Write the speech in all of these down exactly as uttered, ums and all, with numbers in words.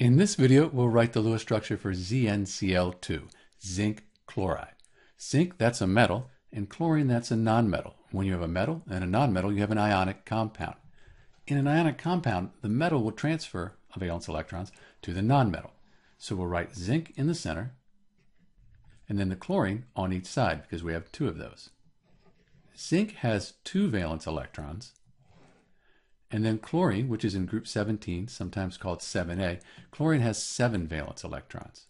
In this video, we'll write the Lewis structure for Z n C l two, zinc chloride. Zinc, that's a metal, and chlorine, that's a nonmetal. When you have a metal and a nonmetal, you have an ionic compound. In an ionic compound, the metal will transfer valence electrons to the nonmetal. So we'll write zinc in the center, and then the chlorine on each side, because we have two of those. Zinc has two valence electrons, and then chlorine, which is in group seventeen, sometimes called seven A, chlorine has seven valence electrons.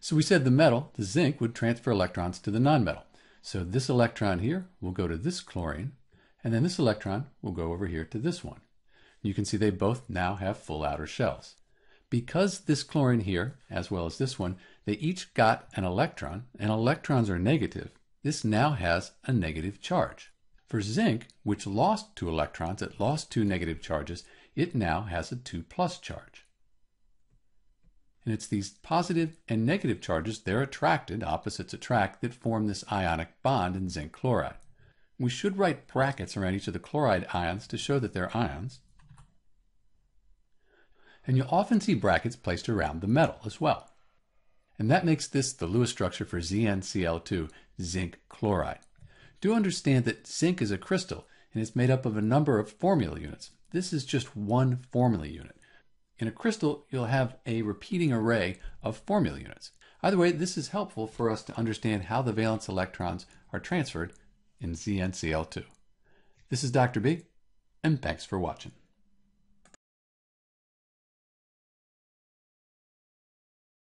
So we said the metal, the zinc, would transfer electrons to the nonmetal. So this electron here will go to this chlorine, and then this electron will go over here to this one. You can see they both now have full outer shells. Because this chlorine here, as well as this one, they each got an electron, and electrons are negative, this now has a negative charge. For zinc, which lost two electrons, it lost two negative charges, it now has a two plus charge. And it's these positive and negative charges, they're attracted, opposites attract, that form this ionic bond in zinc chloride. We should write brackets around each of the chloride ions to show that they're ions. And you'll often see brackets placed around the metal as well. And that makes this the Lewis structure for Z n C l two, zinc chloride. Do understand that zinc is a crystal, and it's made up of a number of formula units. This is just one formula unit. In a crystal, you'll have a repeating array of formula units. Either way, this is helpful for us to understand how the valence electrons are transferred in Z n C l two. This is Doctor B, and thanks for watching.